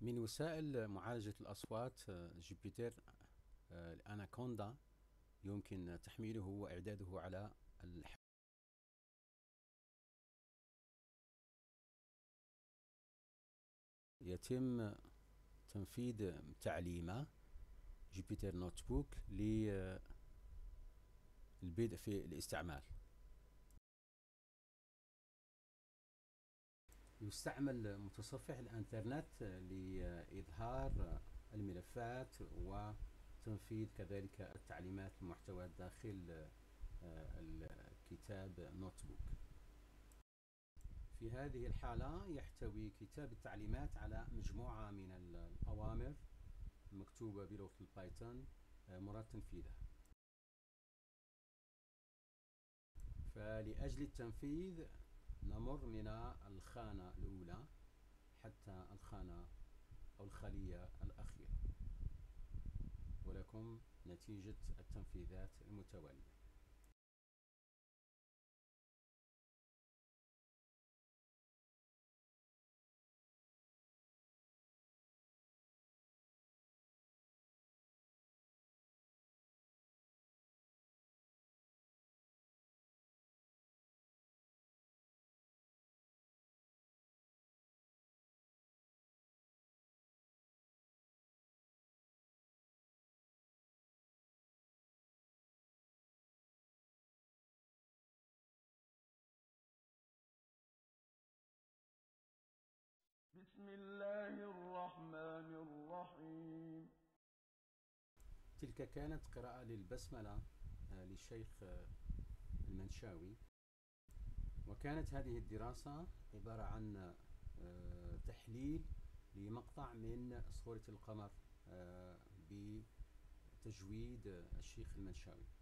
من وسائل معالجة الأصوات جوبيتر الاناكوندا يمكن تحميله وإعداده على الحمل. يتم تنفيذ تعليمه جوبيتر نوت بوك للبدء في الاستعمال. يستعمل متصفح الانترنت لإظهار الملفات وتنفيذ كذلك التعليمات المحتوى داخل الكتاب نوت بوك. في هذه الحالة يحتوي كتاب التعليمات على مجموعة من الأوامر مكتوبة بلغة البايثون مراد تنفيذها. فلأجل التنفيذ نمر من الخانة الأولى حتى الخانة أو الخلية الأخيرة، ولكم نتيجة التنفيذات المتوالية. بسم الله الرحمن الرحيم. تلك كانت قراءة للبسملة للشيخ المنشاوي، وكانت هذه الدراسة عبارة عن تحليل لمقطع من سورة القمر بتجويد الشيخ المنشاوي.